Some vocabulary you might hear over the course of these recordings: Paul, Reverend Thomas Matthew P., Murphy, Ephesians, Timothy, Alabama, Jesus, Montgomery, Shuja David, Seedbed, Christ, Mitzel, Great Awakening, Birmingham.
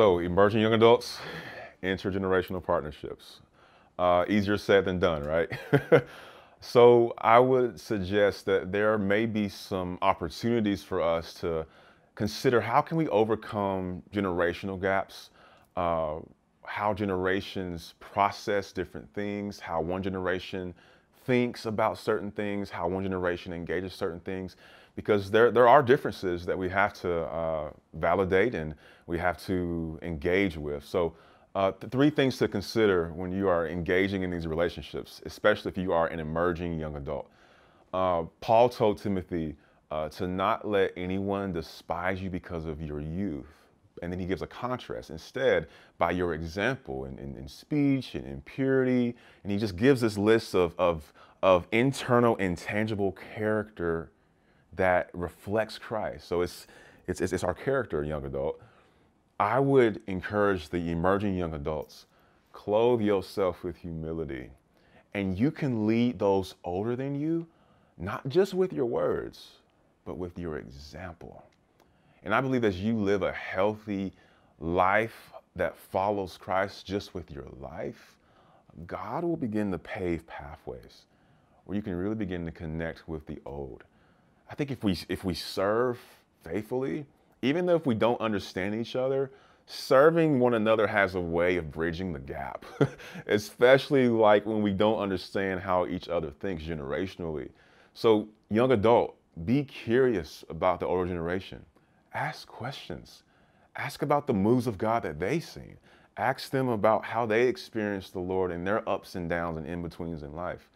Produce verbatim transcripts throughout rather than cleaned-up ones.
So emerging young adults, intergenerational partnerships. Uh, easier said than done, right? So I would suggest that there may be some opportunities for us to consider how can we overcome generational gaps, uh, how generations process different things, how one generation thinks about certain things, how one generation engages certain things, because there, there are differences that we have to uh, validate and we have to engage with. So uh, the three things to consider when you are engaging in these relationships, especially if you are an emerging young adult. Uh, Paul told Timothy, Uh, to not let anyone despise you because of your youth. And then he gives a contrast. Instead, by your example in, in, in speech and in purity, and he just gives this list of, of, of internal, intangible character that reflects Christ. So it's, it's, it's, it's our character, young adult. I would encourage the emerging young adults, clothe yourself with humility, and you can lead those older than you, not just with your words, but with your example. And I believe as you live a healthy life that follows Christ just with your life, God will begin to pave pathways where you can really begin to connect with the old. I think if we, if we serve faithfully, even though if we don't understand each other, serving one another has a way of bridging the gap, especially like when we don't understand how each other thinks generationally. So young adult, be curious about the older generation. Ask questions. Ask about the moves of God that they've seen. Ask them about how they experience the Lord and their ups and downs and in-betweens in life.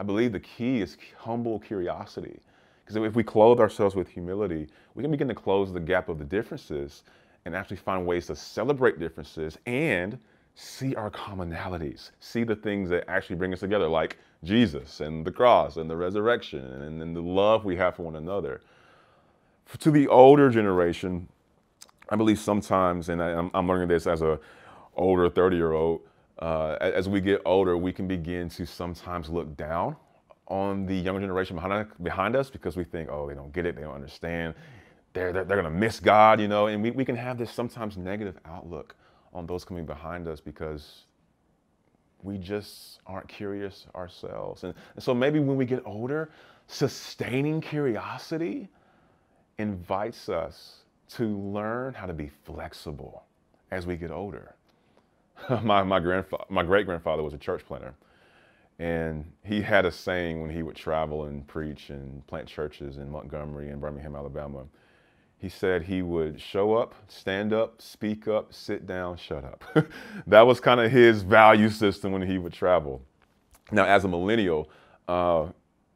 I believe the key is humble curiosity. Because if we clothe ourselves with humility, we can begin to close the gap of the differences and actually find ways to celebrate differences and see our commonalities, see the things that actually bring us together, like Jesus and the cross and the resurrection and, and the love we have for one another. To the older generation, I believe sometimes, and I, I'm, I'm learning this as an older thirty-year-old, uh, as we get older, we can begin to sometimes look down on the younger generation behind, behind us because we think, oh, they don't get it, they don't understand, they're, they're, they're going to miss God, you know, and we, we can have this sometimes negative outlook on those coming behind us because we just aren't curious ourselves. And, and so maybe when we get older, sustaining curiosity invites us to learn how to be flexible as we get older. my my, grandfa- my great-grandfather was a church planter, and he had a saying when he would travel and preach and plant churches in Montgomery and Birmingham, Alabama. He said he would show up, stand up, speak up, sit down, shut up. That was kind of his value system when he would travel. Now, as a millennial, uh,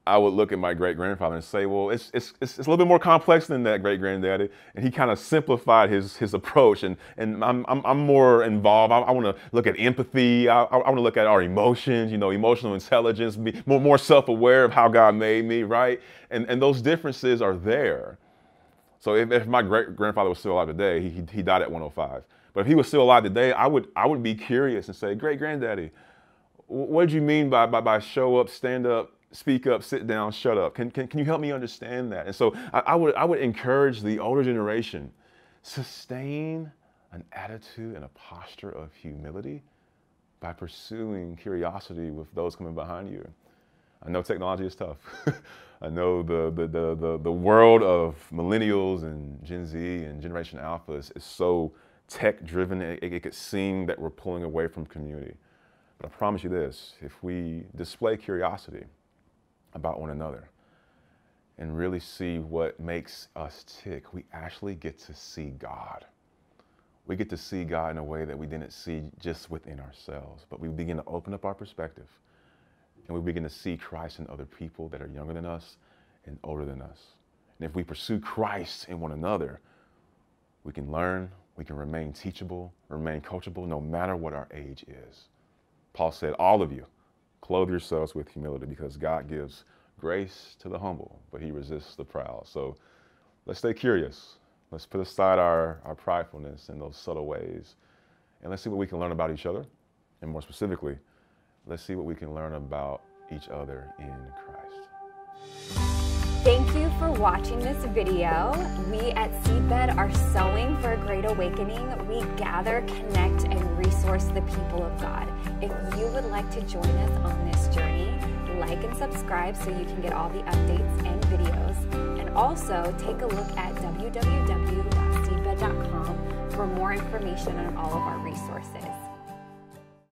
I would look at my great-grandfather and say, well, it's, it's, it's a little bit more complex than that, great-granddaddy. And he kind of simplified his, his approach. And, and I'm, I'm, I'm more involved. I, I want to look at empathy. I, I want to look at our emotions, you know, emotional intelligence, be more, more self-aware of how God made me, right? And, and those differences are there. So if, if my great-grandfather was still alive today, he, he died at one oh five. But if he was still alive today, I would, I would be curious and say, great-granddaddy, what did you mean by, by, by show up, stand up, speak up, sit down, shut up? Can, can, can you help me understand that? And so I, I, would, I would encourage the older generation, sustain an attitude and a posture of humility by pursuing curiosity with those coming behind you. I know technology is tough. I know the, the, the, the, the world of millennials and Gen Z and Generation Alpha is, is so tech-driven, it, it could seem that we're pulling away from community. But I promise you this, if we display curiosity about one another and really see what makes us tick, we actually get to see God. We get to see God in a way that we didn't see just within ourselves, but we begin to open up our perspective. And we begin to see Christ in other people that are younger than us and older than us. And if we pursue Christ in one another, we can learn, we can remain teachable, remain coachable, no matter what our age is. Paul said, all of you, clothe yourselves with humility because God gives grace to the humble, but he resists the proud. So let's stay curious. Let's put aside our, our pridefulness in those subtle ways. And let's see what we can learn about each other. And more specifically, let's see what we can learn about each other in Christ. Thank you for watching this video. We at Seedbed are sowing for a great awakening. We gather, connect, and resource the people of God. If you would like to join us on this journey, like and subscribe so you can get all the updates and videos. And also take a look at w w w dot seedbed dot com for more information on all of our resources.